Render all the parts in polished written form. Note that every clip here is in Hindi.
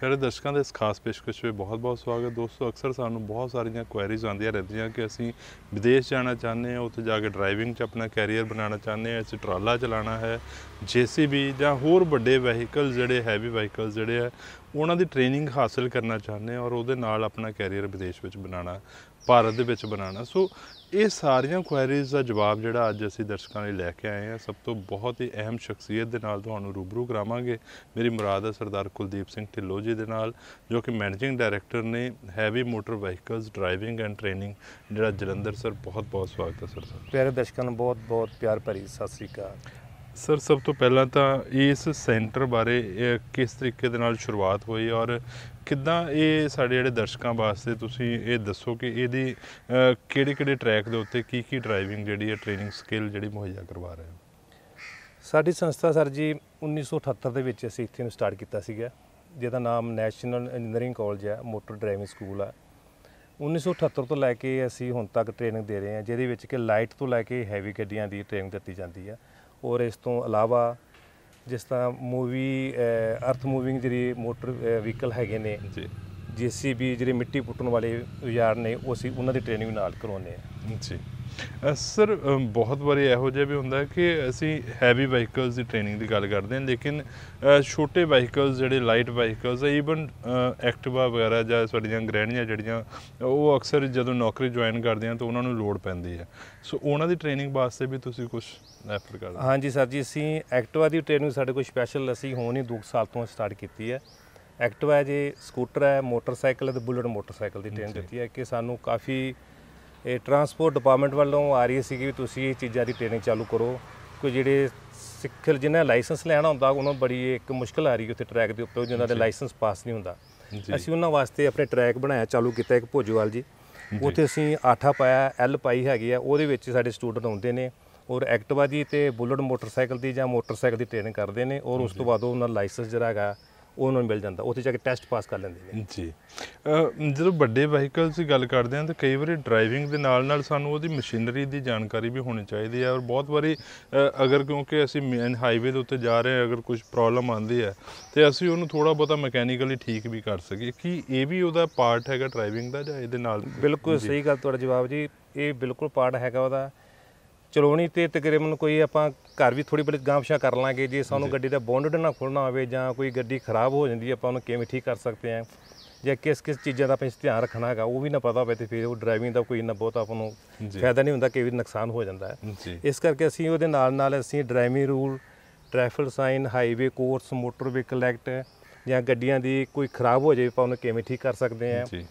प्यारे दर्शकों के इस खास पेशकश में बहुत बहुत स्वागत दोस्तों। अक्सर सानू बहुत सारिया क्वेरीज आंदियां रहंदियां कि असी विदेश जाना चाहते हैं, उत्थे जाके ड्राइविंग च अपना कैरियर बनाना चाहते हैं, असं ट्राला चलाना है, JCB या होर बड़े वहीकल जोड़े हैवी वहीकल जोड़े है उन्होंने ट्रेनिंग हासिल करना चाहते हैं और वो नाल अपना कैरियर विदेश में बनाना, भारत के विच बनाना। सो ये सारिया क्वेरीज़ का जवाब जोड़ा अज असी दर्शकों लैके आए हैं। सब तो बहुत ही अहम शख्सीयत के नाल तुहानू रूबरू करावांगे। मेरी मुराद है सरदार कुलदीप सिंह ढिल्लो जी दे नाल, जो कि मैनेजिंग डायरैक्टर ने heavy motor vehicles driving and training जोड़ा जलंधर। सर बहुत बहुत स्वागत है सर। सर प्यारे दर्शकों को बहुत बहुत प्यार भरी सत श्री अकाल। सर सब तो पहला तो इस सेंटर बारे किस तरीके दे नाल शुरुआत हुई और किदा ये साडे जिहड़े दर्शकों वास्ते तुसी ये दसो कि इहदी किहड़े-किहड़े ट्रैक दे उत्ते की ड्राइविंग जिहड़ी है ट्रेनिंग स्किल जिहड़ी मुहैया करवा रहे हो। साडी संस्था सर जी 1978 दे विच असीं इत्थे नूं स्टार्ट कीता सीगा, जिहदा नाम नैशनल इंजीनियरिंग कॉलेज है, मोटर ड्राइविंग स्कूल है। 1978 तो लैके असीं हुण तक ट्रेनिंग दे रहे हैं, जिहदे विच कि लाइट तो लैके हैवी गड्डियां दी ट्रेनिंग दित्ती जांदी है। और इस तो अलावा जिस तरह मूवी अर्थ मूविंग जी मोटर व्हीकल हैगे ने, JCB जी मिट्टी पुट्टन वाले यार ने, उसी उन्होंने ट्रेनिंग नाल करवाने जी। सर बहुत बारी इहो जिहा भी हुंदा कि असी हैवी वहीकल्स की ट्रेनिंग की गल करते हैं, लेकिन छोटे वहीकल्स जोड़े लाइट वहीकल्स ईवन एक्टिवा वगैरह जां साड़ियां ग्रहणियां जड़ियां वो अक्सर जदों नौकरी ज्वाइन करते हैं तो उन्होंने लोड़ पैंदी है। सो उन्होंने ट्रेनिंग वास्ते भी तुसीं कुछ एफर्ट कर। हाँ जी सर जी, असी एक्टिवा की ट्रेनिंग साढ़े कोल स्पैशल असी हुण ही 2 साल तो स्टार्ट की है। एक्टिवा है जी, स्कूटर है, मोटरसाइकिल है तो बुलेट मोटरसाइकिल की ट्रेनिंग दी है कि सानू काफ़ी ट्रांसपोर्ट डिपार्टमेंट वालों आ रही है कि तुसीं ये चीज़ों की ट्रेनिंग चालू करो। कोई जिहड़े सिखर जिन्हें लाइसेंस लैना होंदा उन्होंने बड़ी एक मुश्किल आ रही है उत्थे ट्रैक के उपर, जिन्होंने लाइसेंस पास नहीं होंदा। असीं उन्हां वास्ते अपने ट्रैक बनाया चालू किया एक भोजवाल जी, उत्थे असीं 8 पाया L पाई हैगी है, उहदे विच साडे स्टूडेंट आउंदे ने और एक्टिवा दी ते बुलेट मोटरसाइकिल दी जां मोटरसाइकिल दी ट्रेनिंग करदे ने और उस तों बाद उन्हां लाइसेंस जिहड़ा हैगा उन्होंने मिल जाता, उसे जाके टेस्ट पास कर लेंगे जी। जो बड़े वहीकल्स की गल करते हैं तो कई बार ड्राइविंग के नाल सानू उहदी मशीनरी की जानकारी भी होनी चाहिए है और बहुत बारी अगर क्योंकि असी मेन हाईवे के उत्ते जा रहे हैं अगर कुछ प्रॉब्लम आती है तो असी उन्होंने थोड़ा बहुत मैकेनिकली ठीक भी कर सके कि ये भी उहदा पार्ट है ड्राइविंग का जां इहदे नाल। बिल्कुल सही गल तुहाडा जवाब जी, ये बिल्कुल पार्ट हैगा उहदा। चलानी तो तकरीबन कोई आप घर भी थोड़ी बड़ी गांव पिछा कर लाँगे, जे सू गड्डी का बोनट ना खोलना हो जां कोई गड्डी खराब हो जाती है आप किवें ठीक कर सकते हैं, या किस किस चीज़ों का अपने ध्यान रखना है वो भी ना पता हो, तो फिर वो ड्राइविंग का कोई इन्ना बहुत आपको फायदा नहीं होंगे, कई बार नुकसान हो जाता है। इस करके असी वो असी driving rule, traffic sign, highway course, motor vehicle act या गड्डियां दी कोई खराब हो जाए आप किवें ठीक कर सकते हैं,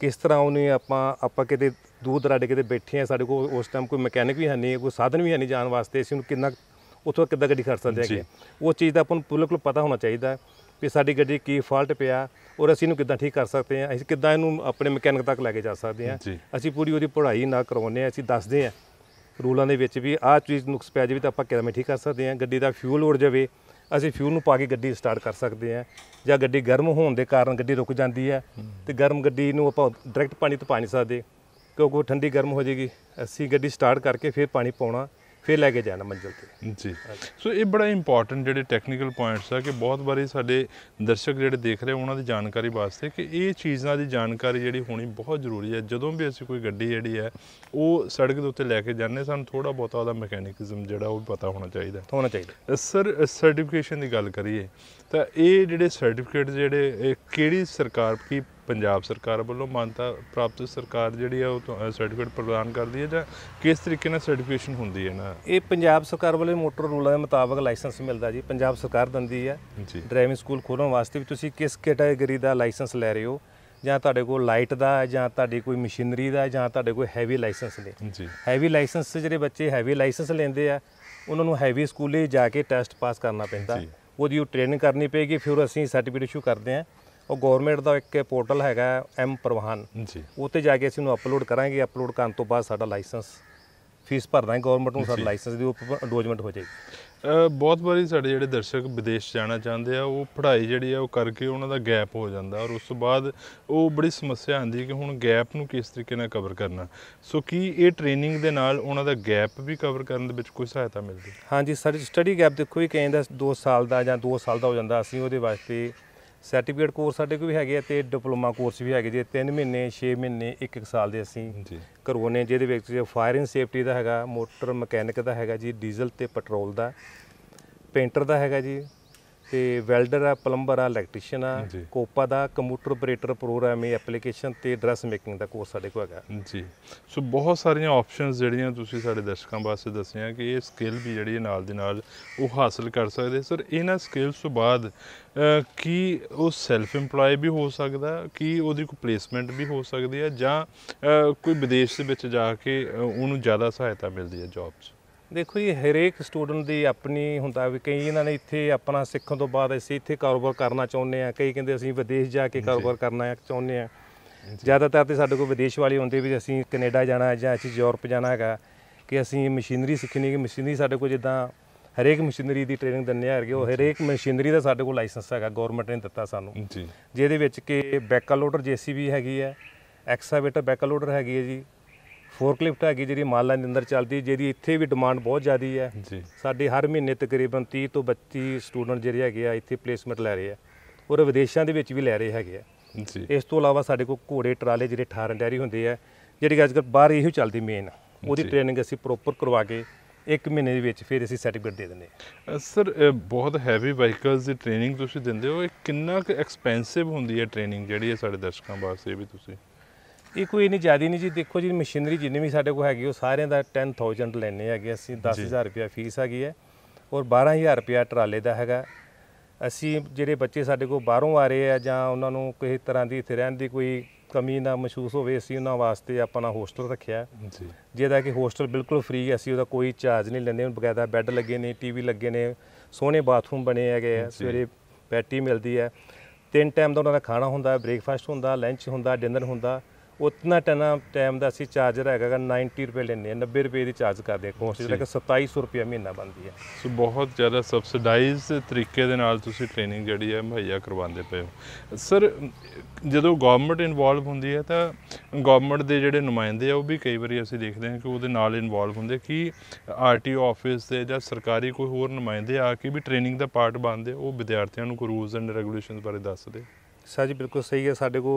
किस तरह उन्हें आप कि दूर दराडे कितने बैठे हैं साढ़े को उस टाइम कोई मैकेनिक भी है नहीं, कोई साधन भी है नहीं जाने वास्ते, असीं कि उतो कि गड्डी खड़ सकते हैं, वो चीज़ का अपन बिल्कुल पता होना चाहिए कि साड़ी गड्डी की फॉल्ट पिया और असीं कि ठीक कर सकते हैं, असीं कि अपने मैकेनिक तक लैके जा सकते हैं। असीं पूरी वो पढ़ाई ना करवाने असीं दसते हैं रूलों के भी आह चीज़ नुकस पै जाए तो आप किवें ठीक कर सकते हैं। गड्डी का फ्यूल उड़ जाए असीं फ्यूल नूं पा के गड्डी स्टार्ट कर सकते हैं, जां गड्डी गर्म होने के कारण गड्डी रुक जाती है तो गर्म गड्डी नूं आपां डायरैक्ट पानी तो पा नहीं सकते क्योंकि ठंडी गर्म हो जाएगी, असी गड्डी स्टार्ट करके फिर पानी पाना फिर लैके जाना मंजिल पर जी। सो ये बड़ा इंपॉर्टेंट जो टैक्नीकल पॉइंट्स है कि बहुत बारी साडे दर्शक जोड़े देख रहे उन्होंने जानकारी वास्ते कि ये चीज़ों की जानकारी जी होनी बहुत जरूरी है। जो भी असी कोई गड्डी जी है वो सड़क के उत्ते लैके जाने सूँ थोड़ा बहुत मैकेनिकजम जोड़ा वो पता होना चाहिए होना चाहिए। सर सर्टिफिकेशन की गल करिए तो ये जोड़े सर्टिफिकेट जोड़े किहड़ी सरकार की पंजाब सरकार वालों मानता प्राप्त सरकार जी है वो सर्टिफिकेट प्रदान करती है, जिस तरीके नाल सर्टिफिकेशन होंदी है ना ये पंजाब सरकार वाले मोटर रूलों के मुताबिक लाइसेंस मिलता जी, पंजाब सरकार दिंदी है जी। ड्राइविंग स्कूल खोलने वास्ते भी तुसीं किस कैटेगरी का लाइसेंस लै रहे हो, जां तुहाडे कोल लाइट का जां तुहाडे कोई मशीनरी का जां तुहाडे कोई हैवी लाइसेंस ने जी। हैवी लाइसेंस जिहड़े बच्चे हैवी लाइसेंस लेंदे आ उन्होंने हैवी स्कूले जाके टेस्ट पास करना पैंदा, वो ट्रेनिंग करनी पेगी, फिर असीं सर्टिफिकेट इशू करते हैं। और गौरमेंट का एक पोर्टल हैगा mParivahan जी, उत्ते जाके असीं अपलोड करांगे, अपलोड करने तो बाद साडा लाइसेंस फीस भरना है गौरमेंट नूं, साडा लाइसेंस दी एंडोर्समेंट हो जाएगी। बहुत बारी साडे जिहड़े दर्शक विदेश जाना चाहते हैं वो पढ़ाई जिहड़ी है वो करके उन्हां दा गैप हो जाता और उस तो बाद वो बड़ी समस्या आती है कि हुण गैप नूं किस तरीके नाल कवर करना। सो की ये ट्रेनिंग दे नाल उन्हां दा गैप भी कवर करने दे विच कोई सहायता मिलदी? हाँ जी सर, स्टडी गैप देखो जी कहीं दा 2 साल का जां 2 साल का हो जाता, असीं उहदे वास्ते सर्टिफिकेट कोर्स साढ़े को भी है तो डिप्लोमा कोर्स भी है जी। 3 महीने 6 महीने 1 साल के असी करवाने जिद फायर एंड सेफ्टी का है, मोटर मकैनिक का है जी, डीजल तो पेट्रोल का, पेंटर का है जी, तो वैल्डर आ, प्लंबर आ, इलैक्ट्रीशियन आ, कोपा दा, कंप्यूटर ऑपरेटर प्रोग्राम एप्लीकेशन ते ड्रैस मेकिंग दा कोर्स साढ़े को है जी। सो बहुत सारिया ऑप्शन जड़ियाँ तुसीं साढ़े दर्शकों वास्ते दसियां कि ये स्किल भी जिहड़ी नाल दी नाल उह हासिल कर सकदे। सर इन्हां स्किल्स तो बाद की वो सैल्फ इंपलॉय भी हो सकता, कि उहदी कोई प्लेसमेंट भी हो सकती है, जां कोई विदेश दे विच जाके उहनूं ज़्यादा सहायता मिलती है जॉब। देखो जी हरेक स्टूडेंट की अपनी होंदा भी, कई इन्होंने इत्थे अपना सीखण तो बाद असीं इत्थे कारोबार करना चाहुंदे आ, कई कहंदे असीं विदेश जाके कारोबार करना चाहुंदे आ। ज़्यादातर तो साडे कोल विदेश वाले आउंदे भी असीं कनेडा जाना जां असीं यूरोप जाना हैगा, कि असीं मशीनरी सीखनी है। मशीनरी साडे कोल जिद्दां हरेक मशीनरी की ट्रेनिंग दिंदे आ हैगे, हरेक मशीनरी का साडे कोल लाइसेंस हैगा, गवर्नमेंट ने दित्ता सानूं, जिहदे विच कि बैकलोडर JCB हैगी है, एक्सकावेटर बैकलोडर हैगी है जी, फोरकलिफ्ट हैगी जी माल लाइन अंदर चलती, जी इत्थे भी डिमांड बहुत ज़्यादा है जी। साढ़े हर महीने तकरीबन 30 तो 32 स्टूडेंट जिहड़े हैगे आ इत्थे प्लेसमेंट लै रहे हैं, और विदेशों के भी लै रहे हैगे आ। इस तो अलावा साढ़े कोल घोड़े ट्राले जिहड़े ठारण डैरी हुंदे आ, जिहड़ी अजकल बाहर इहो चलदी मेन, उहदी ट्रेनिंग असीं प्रोपर करवा के 1 महीने के फिर असीं सर्टिफिकेट दे दिंदे। सर बहुत हैवी व्हीकल्स की ट्रेनिंग तुसीं दिंदे हो, कितना एक्सपेंसिव हुंदी है ट्रेनिंग जिहड़ी है साढ़े दर्शकों वास्ते भी तुसीं? ये कोई इन्नी ज़्यादा नहीं जी। देखो जी मशीनरी जिन्नी भी साढ़े को हैगी सारे का 10,000 लेने है, असी 10,000 रुपया फीस हैगी है, और 12,000 रुपया ट्राले का हैगा। असी जिहड़े बच्चे साढ़े को बाहरों आ रहे हैं, जां उन्हां नूं किसी तरह की इत्थे रहण दी कोई कमी ना महसूस होवे, असी उन्हां वास्ते अपना होस्टल रखिया जी, जिहदा कि होस्टल बिल्कुल फ्री, असी उहदा कोई चार्ज नहीं लैंदे। बगैदा बैड लगे ने, टीवी लगे ने, सोहणे बाथरूम बने हैगे, सवेरे पैटी मिलदी है, 3 टाइम का उन्हां दा खाना हुंदा, ब्रेकफास्ट हुंदा, लंच हुंदा, डिनर हुंदा। उतना टाइम का असी चार्जर हैगा 90 रुपये लेंगे, 90 रुपये की चार्ज करते हैं, कोर्स जो 2700 रुपया महीना बनती है। सो बहुत ज़्यादा सबसिडाइज तरीके दे नाल तुसीं ट्रेनिंग जिहड़ी है मुहैया करवाते पे हो। सर जो गौरमेंट इनवॉल्व होंदी है तो गौरमेंट के जिहड़े नुमाइंदे वो भी कई बार असीं देखते हैं कि उहदे नाल इनवॉल्व होंदे, कि RTO ऑफिस से जां सरकारी कोई होर नुमाइंदे आके भी ट्रेनिंग का पार्ट बनते, वो विद्यार्थियों को रूल्स एंड रेगूलेशन बारे दसदे। सर जी बिल्कुल सही है, साढ़े को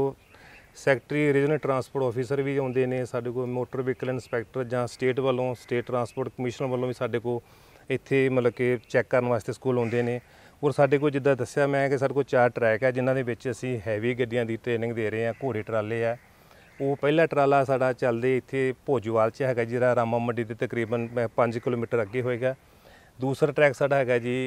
सैकटरी रीजनल ट्रांसपोर्ट ऑफिसर भी आउंदे ने, साढ़े को मोटर व्हीकल इंस्पैक्टर जां स्टेट वालों, स्टेट ट्रांसपोर्ट कमिश्नर वालों भी साढ़े को इत्थे मतलब कि चैक करन वास्ते स्कूल आउंदे ने। और साढ़े को जिद्दां दस्सिया मैं कि साढ़े को 4 ट्रैक है, जिन्हां दे विच असीं हैवी गड्डियां दी ट्रेनिंग दे रहे हैं, घोड़े ट्राले आ। वो पहला ट्राला साढ़ा चलदे इत्थे भोजवाल च हैगा, जिरा रामा मंडी दे तकरीबन 5 किलोमीटर अगे होएगा। दूसरा ट्रैक साढ़ा हैगा जी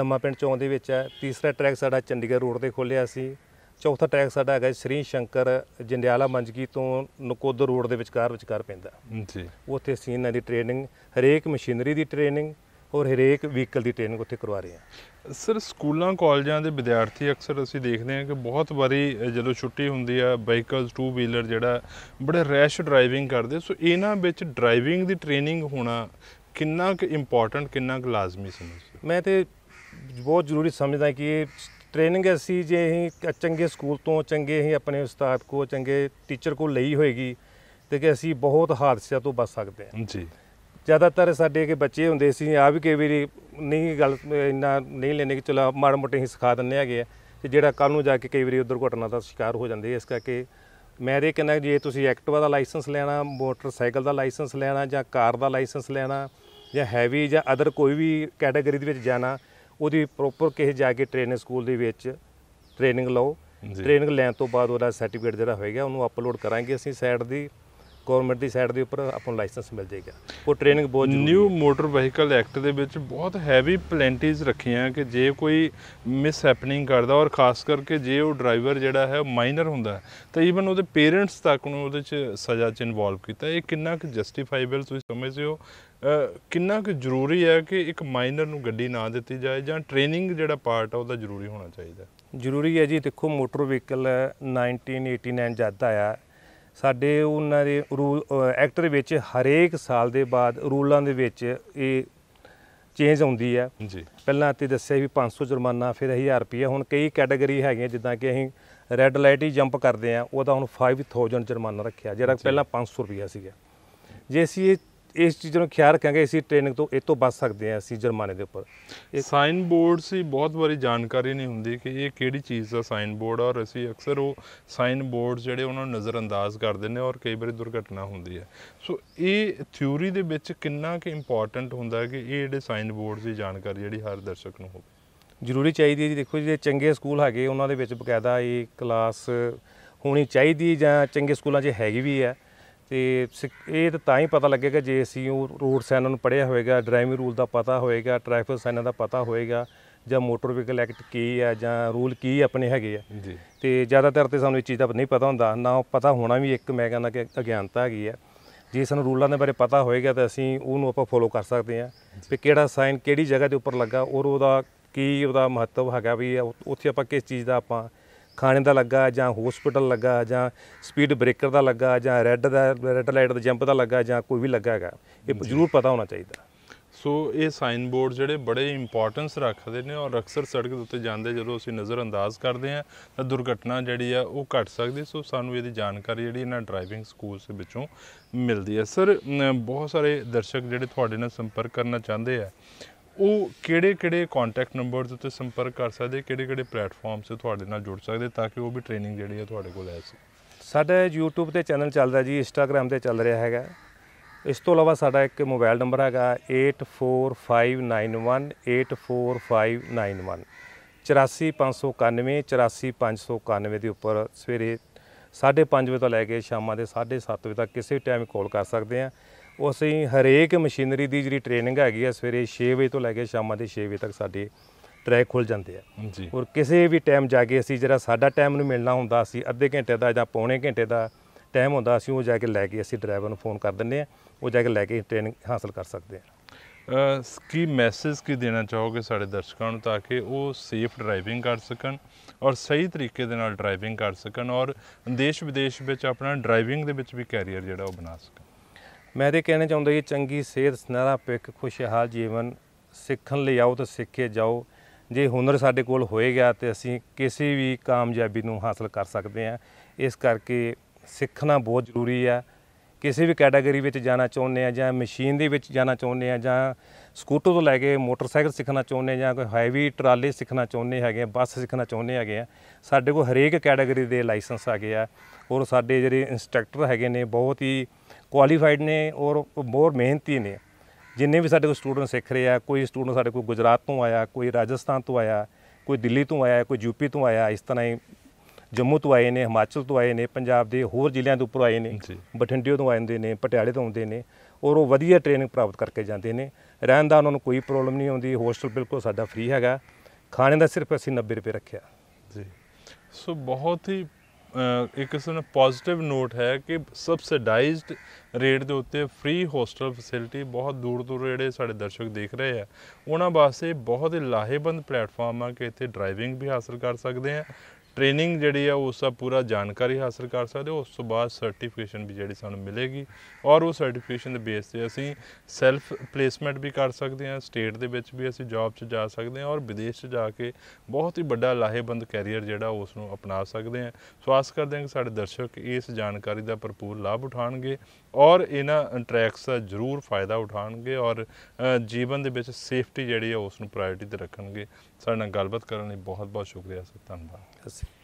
लम्मा पिंड चौक दे विच है। तीसरा ट्रैक साढ़ा चंडीगढ़ रोड ते खोलिया असीं। चौथा ट्रैक साढ़ा है श्री शंकर जंडियाला मंजगी तो नकोदर रोड के विचकार पैंदा जी। उत्थे असीं इन्हां दी ट्रेनिंग, हरेक मशीनरी की ट्रेनिंग और हरेक व्हीकल की ट्रेनिंग उत्थे करवा रहे हैं। सर स्कूलों कॉलेजों के विद्यार्थी अक्सर असीं देखते हैं कि बहुत बारी जो छुट्टी होंदी है बाइकल्स टू व्हीलर जिहड़ा बड़े रैश ड्राइविंग करते, सो इन्हां विच ड्राइविंग की ट्रेनिंग होना कितना क इंपोर्टेंट, कितना क लाजमी समझ? मैं तो बहुत जरूरी समझदा कि ट्रेनिंग असी जे अं चंगे स्कूल तो चंगे ही अपने उस्ताद को चंगे टीचर को लई होएगी तो कि असी बहुत हादसों तो बच सकते हैं जी। ज़्यादातर साढ़े के बच्चे होंदे सी आ भी कई बारी नहीं गल इन्ना नहीं लेने कि चलो माड़े मोटे ही सिखा देने है कि जोड़ा कल नूं जाके कई बारी उधर घटना का शिकार हो जाते। इस करके मैं ये कहना जे तुसीं एक्टिवा का लाइसेंस लेना, मोटरसाइकिल का लाइसेंस लेना, जां कार का लाइसेंस लेना, जां हैवी जां अदर कोई भी कैटेगरी दे विच जाना, ਉਹਦੀ ਪ੍ਰੋਪਰ ਕਿਸੇ ਜਾ ਕੇ ਟ੍ਰੇਨਿੰਗ ਸਕੂਲ ਦੇ ਵਿੱਚ ਟ੍ਰੇਨਿੰਗ ਲਓ। ਟ੍ਰੇਨਿੰਗ ਲੈਣ ਤੋਂ ਬਾਅਦ ਉਹਦਾ ਸਰਟੀਫਿਕੇਟ ਜਿਹੜਾ ਹੋਏਗਾ ਉਹਨੂੰ ਅਪਲੋਡ ਕਰਾਂਗੇ ਅਸੀਂ ਸਾਈਟ ਦੀ, ਗੌਰਮੈਂਟ ਦੀ ਸਾਈਟ ਦੇ ਉੱਪਰ ਆਪਾਂ ਨੂੰ ਲਾਇਸੈਂਸ ਮਿਲ ਜਾਏਗਾ। ਉਹ ਟ੍ਰੇਨਿੰਗ ਬਹੁਤ ਨਿਊ ਮੋਟਰ ਵਹੀਕਲ ਐਕਟ ਦੇ ਵਿੱਚ ਬਹੁਤ ਹੈਵੀ ਪਲੈਂਟੀਜ਼ ਰੱਖੀਆਂ ਕਿ ਜੇ ਕੋਈ ਮਿਸ ਹੈਪਨਿੰਗ ਕਰਦਾ, ਔਰ ਖਾਸ ਕਰਕੇ ਜੇ ਉਹ ਡਰਾਈਵਰ ਜਿਹੜਾ ਹੈ ਮਾਈਨਰ ਹੁੰਦਾ ਤਾਂ ਈਵਨ ਉਹਦੇ ਪੇਰੈਂਟਸ ਤੱਕ ਨੂੰ ਉਹਦੇ 'ਚ ਸਜ਼ਾ 'ਚ ਇਨਵੋਲਵ ਕੀਤਾ। ਇਹ ਕਿੰਨਾ ਕੁ ਜਸਟੀਫਾਈਬਲ ਤੁਸੀਂ ਸਮਝਦੇ ਹੋ, ਕਿੰਨਾ ਕੁ ਜ਼ਰੂਰੀ ਹੈ ਕਿ ਇੱਕ ਮਾਈਨਰ ਨੂੰ ਗੱਡੀ ਨਾ ਦਿੱਤੀ ਜਾਏ, ਜਾਂ ਟ੍ਰੇਨਿੰਗ ਜਿਹੜਾ ਪਾਰਟ ਆ ਉਹਦਾ ਜ਼ਰੂਰੀ ਹੋਣਾ ਚਾਹੀਦਾ? ਜ਼ਰੂਰੀ ਹੈ ਜੀ। ਦੇਖੋ ਮੋਟਰ ਵਹੀਕਲ 1989 ਜਦ ਆਇਆ साढ़े उन्होंने रू एक्टर विच हरेक साल के बाद रूलों के विच ये चेंज आती है। पहला तो दस्या भी 500 जुर्माना, फिर 1000 रुपया। हुण कई कैटेगरी है जिदा कि असीं रैड लाइट ही जंप करते हैं, वह हुण 5000 जुर्माना रखा, जो पहला 500 रुपया। जे असीं इस चीज़ों का ख्याल रखेंगे, इसी ट्रेनिंग तो ये तो बच सकते हैं असी जुर्माने के उपर। साइन बोर्ड से बहुत बारी जानकारी नहीं होंगी कि ये किहड़ी चीज़ का साइन बोर्ड, और असी अक्सर वो साइन बोर्ड जोड़े उन्होंने नज़रअंदाज कर देने और कई बार दुर्घटना होंगी है। सो ये थ्योरी के विच कितना कि इंपोर्टेंट होंदा है कि ये जो साइन बोर्ड की जानकारी जी हर दर्शक नूं होवे जरूरी चाहिए जी। देखो जो चंगे स्कूल है उन्होंने बकायदा ये क्लास होनी चाहिए, ज चंगे स्कूलों हैगी भी है तो ये तो ही पता लगेगा जे असी रोड साइनों पढ़िया होएगा, ड्राइविंग रूल का पता होएगा, ट्रैफिक साइनों का पता होएगा, ज मोटर व्हीकल एक्ट की है ज रूल की अपने है जी। तो ज़्यादातर तो सानू इस चीज़ का नहीं पता होंदा, ना पता होना भी एक मैं कहना कि अज्ञानता हैगी है। जे सानू रूलों के बारे पता होएगा तो असी उन्होंने आप फॉलो कर सकते हैं कि किहड़ा साइन किहड़ी जगह के उपर लगा और उसका की उसका महत्व हैगा भी उत्थे आपां किस चीज़ का आपां खाने का लगा ज होस्पिटल लगा ज स्पीड ब्रेकर का लगा ज रेड लाइट का जंप का लगा ज कोई भी लगा है ये जरूर पता होना चाहिए। सो ये साइन बोर्ड जोड़े बड़े इंपोर्टेंस रखते हैं और अक्सर सड़क के उत्ते जाते जो असी नज़रअंदाज करते हैं तो दुर्घटना जी घट सकती। सो सानू ये जानकारी जी ड्राइविंग स्कूल से विचों मिलती है। सर बहुत सारे दर्शक जोड़े तुहाडे नाल संपर्क करना चाहते हैं वो किहड़े-किहड़े कॉन्टैक्ट नंबर उत्ते संपर्क कर सकते, किहड़े-किहड़े प्लेटफॉर्म से तुहाडे नाल जुड़ सकते ताकि वो भी ट्रेनिंग जिहड़ी है तुहाडे कोल आ सके। साडा यूट्यूब ते चैनल चलदा जी, इंस्टाग्राम ते चल रहा है। इस तो अलावा साडा एक मोबाइल नंबर है 8459184591 84591 84591 के उपर सवेरे 5:30 बजे तो लैके शाम के 7:30 बजे तक किसी भी टाइम कॉल कर सकते हैं। वो असी हरेक मशीनरी की जी ट्रेनिंग हैगी सवेरे 6 बजे तो लैके शाम के 6 बजे तक साढ़े ट्रैक खुल जाते हैं जी। और किसी भी टाइम जाके असी जरा साडा टाइम नूं मिलना हुंदा असी अद्धे घंटे का या पौने घंटे का टाइम हुंदा असी वो जाके लैके असी ड्राइवर नूं फोन कर दिंदे आ, वो जाके लैके ट्रेनिंग हासिल कर सकते हैं। की मैसेज की देना चाहोगे साढ़े दर्शकों को ताकि वो सेफ ड्राइविंग कर सकन और सही तरीके दे नाल ड्राइविंग कर सकन और देश विदेश में अपना ड्राइविंग दे विच भी कैरियर जिहड़ा वो बना सकन। मैं तो कहना चाहता कि चंगी सेहत, सुनहरा पिक, खुशहाल जीवन सीखन लिए आओ तो सीखे जाओ। जे हुनर साढ़े कोल होएगा तो असी किसी भी कामयाबी नूं हासिल कर सकते हैं। इस करके सीखना बहुत जरूरी है। किसी भी कैटेगरी में जाना चाहते हैं ज मशीन दे विच जाना चाहते हैं ज स्कूटर तो लैके मोटरसाइकिल सीखना चाहते हैं कोई हैवी ट्राले सीखना चाहते हैं, बस सीखना चाहते हैं, साढ़े को हरेक कैटेगरी के लाइसेंस आ गए और साढ़े जिहड़े इंस्ट्रक्टर हैगे ने बहुत ही क्वालीफाइड ने और बहुत मेहनती ने। जिन्हें भी साढ़े को स्टूडेंट सीख रहे हैं, कोई स्टूडेंट साढ़े को गुजरात तो आया, कोई राजस्थान तो आया, कोई दिल्ली तो आया, कोई यूपी तो आया, इस तरह ही जम्मू तो आए ने, हिमाचल तो आए ने, पंजाब के होर जिलों के उपर आए ने, बठिंडे तो आते हैं, पटियाले तो आते हैं और वो वधिया ट्रेनिंग प्राप्त करके जाते हैं। रहन दा उन्होंने कोई प्रॉब्लम नहीं आती, होस्टल बिल्कुल साडा फ्री है, खाने का सिर्फ असी 90 रुपये रखे जी। सो बहुत ही एक किस्म का पॉजिटिव नोट है कि सबसिडाइज्ड रेट के उत्ते फ्री होस्टल फैसिलिटी बहुत दूर दूर जोड़े साढ़े दर्शक देख रहे हैं उन्होंने वास्ते बहुत ही लाहेबंद प्लेटफॉर्म है कि इतने ड्राइविंग भी हासिल कर सकते हैं, ट्रेनिंग जी है उसका पूरा जानकारी हासिल कर सकते हो, उस तो बाद सर्टिफिकेशन भी जी सूँ मिलेगी और वो सर्टिफिकेशन के बेस से असी सैल्फ प्लेसमेंट भी कर सकते हैं, स्टेट के भी असी जॉब जा सकते हैं और विदेश जाके बहुत ही बड़ा लाहेबंद कैरीयर जोड़ा उसनों अपना सकते हैं। सो आस करते हैं कि साढ़े दर्शक इस जानकारी का भरपूर लाभ उठाएंगे और इन्होंने ट्रैक्स का जरूर फायदा उठाएंगे और जीवन के सेफ्टी जी है उसनों प्रायोरिटी रखेंगे। साढ़े नाल गलबात करने बहुत बहुत शुक्रिया सर, धन्यवाद।